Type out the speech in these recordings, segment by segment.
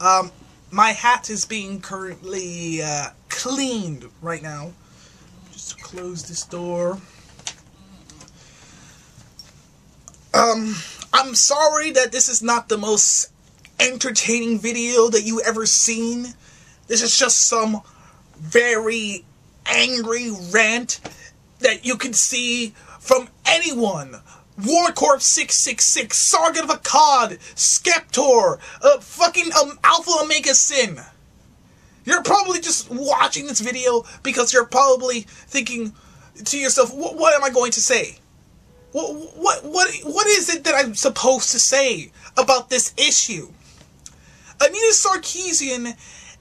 My hat is being currently cleaned right now. Just close this door. I'm sorry that this is not the most entertaining video that you ever seen. This is just some very angry rant that you can see from anyone. Warcorp 666, Sargon of Akkad, Skeptor, fucking Alpha Omega Sin. You're probably just watching this video because you're probably thinking to yourself, what am I going to say? What is it that I'm supposed to say about this issue? Anita Sarkeesian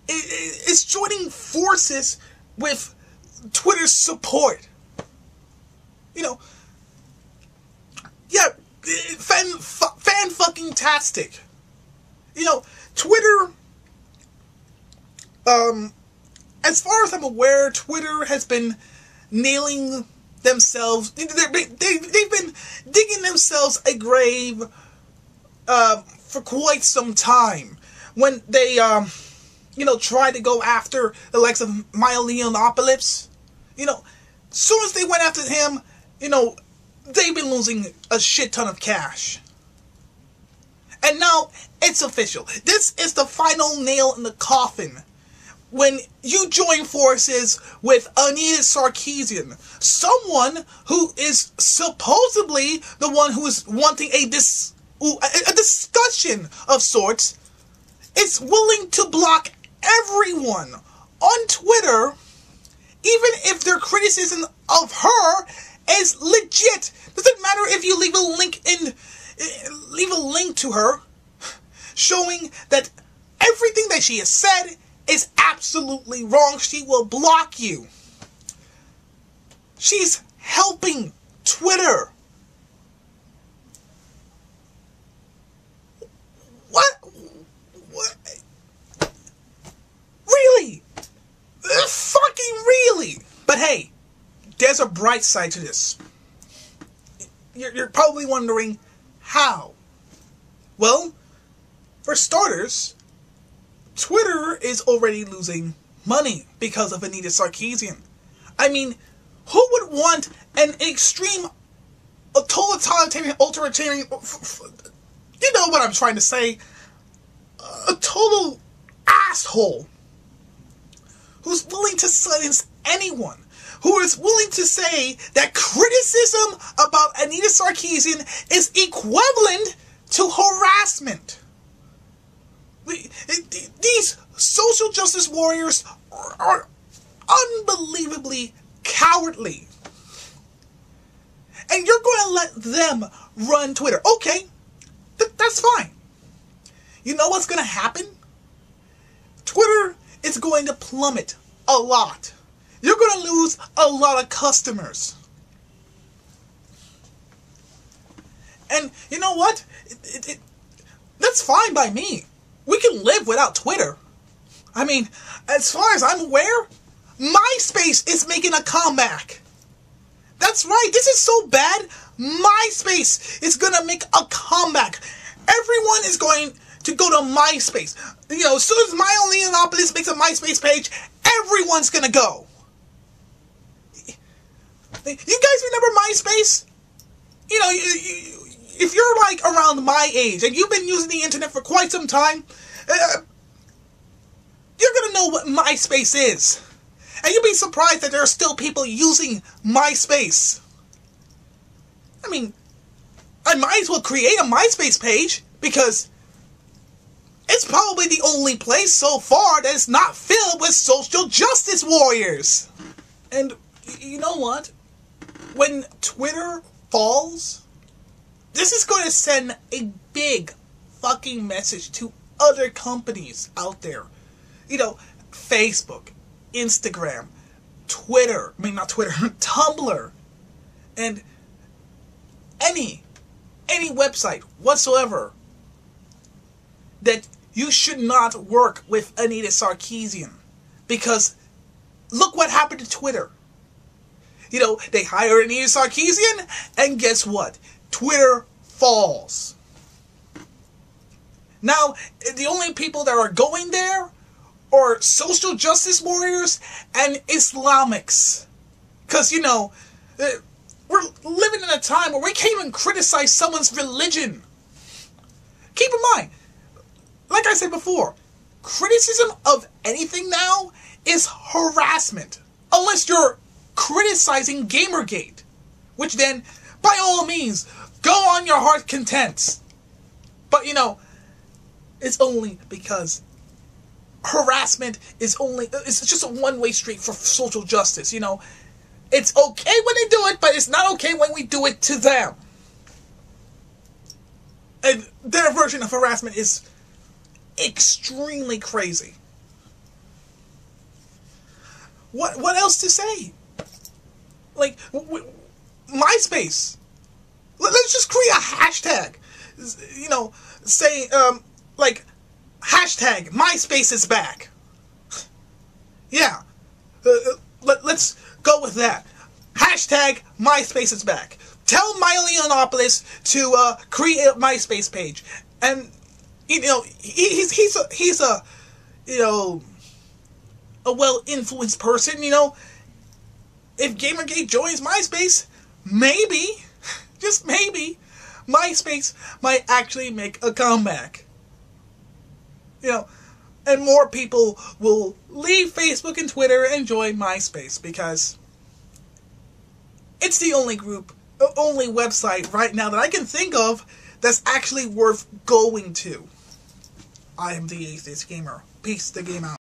is joining forces with Twitter's support. You know, yeah, fan fucking tastic. You know, Twitter, as far as I'm aware, Twitter has been nailing themselves, they've been digging themselves a grave for quite some time. When they, you know, tried to go after the likes of Milo Yiannopoulos, you know, as soon as they went after him, you know, they've been losing a shit ton of cash. And now, it's official. This is the final nail in the coffin. When you join forces with Anita Sarkeesian, someone who is supposedly the one who is wanting a discussion of sorts, is willing to block everyone on Twitter, even if their criticism of her is legit. Doesn't matter if you leave a link in, leave a link to her, showing that everything that she has said is absolutely wrong. She will block you. She's helping Twitter. What? Really? Fucking really? But hey, there's a bright side to this. You're probably wondering how. Well, for starters, Twitter is already losing money because of Anita Sarkeesian. I mean, who would want an extreme, totalitarian, you know what I'm trying to say, a total asshole who's willing to silence anyone, who is willing to say that criticism about Anita Sarkeesian is equivalent to harassment. These social justice warriors are unbelievably cowardly. And you're going to let them run Twitter. Okay, that's fine. You know what's going to happen? Twitter is going to plummet a lot. You're going to lose a lot of customers. And you know what? That's fine by me. We can live without Twitter. I mean, as far as I'm aware, MySpace is making a comeback. That's right, this is so bad, MySpace is gonna make a comeback. Everyone is going to go to MySpace. You know, as soon as Milo Yiannopoulos makes a MySpace page, everyone's gonna go. You guys remember MySpace? You know, if you're like around my age and you've been using the internet for quite some time, you're gonna know what MySpace is. And you'll be surprised that there are still people using MySpace. I mean, I might as well create a MySpace page because it's probably the only place so far that is not filled with social justice warriors. And you know what? When Twitter falls, this is going to send a big fucking message to other companies out there. You know, Facebook, Instagram, Twitter, I mean not Twitter, Tumblr, and any website whatsoever that you should not work with Anita Sarkeesian. Because look what happened to Twitter. You know, they hire Anita Sarkeesian and guess what? Twitter falls. Now, the only people that are going there are social justice warriors and Islamics. Because, you know, we're living in a time where we can't even criticize someone's religion. Keep in mind, like I said before, criticism of anything now is harassment. Unless you're criticizing Gamergate, which then, by all means, go on your heart's contents. But, you know, it's only because harassment is only, it's just a one-way street for social justice, you know. It's okay when they do it, but it's not okay when we do it to them. And their version of harassment is extremely crazy. What else to say? Like, MySpace. Let's just create a hashtag. You know, say, like, hashtag MySpace is back. Yeah. Let's go with that. Hashtag MySpace is back. Tell Milo Yiannopoulos to create a MySpace page, and you know he's a you know a well influenced person. You know, if Gamergate joins MySpace, maybe, just maybe, MySpace might actually make a comeback. You know, and more people will leave Facebook and Twitter and join MySpace because it's the only group. The only website right now that I can think of that's actually worth going to. I am the Atheist Gamer. Peace the game out.